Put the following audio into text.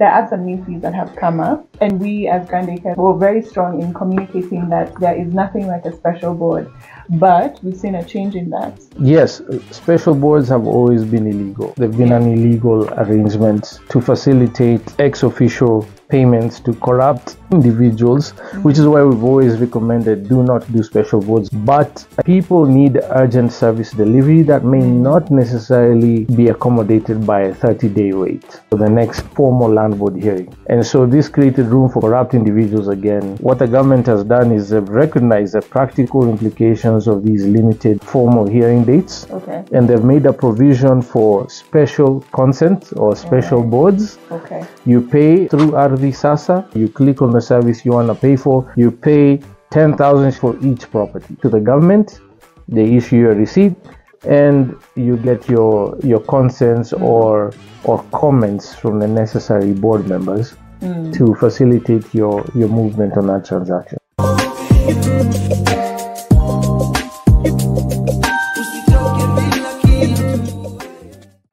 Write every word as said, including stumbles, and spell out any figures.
There are some new fees that have come up, and we as Grand Acres were very strong in communicating that there is nothing like a special board, but we've seen a change in that. Yes, special boards have always been illegal. They've been an illegal arrangement to facilitate ex-officio payments to corrupt individuals, mm-hmm. which is why we've always recommended do not do special boards. But people need urgent service delivery that may not necessarily be accommodated by a thirty-day wait for the next formal land board hearing. And so this created room for corrupt individuals again. What the government has done is they've recognized the practical implications of these limited formal hearing dates, okay. and they've made a provision for special consent or special okay. boards. Okay. You pay through R V SASA, you click on the service you want to pay for, you pay ten thousand for each property to the government, they issue you a receipt, and you get your your consents mm. or or comments from the necessary board members mm. to facilitate your your movement on that transaction.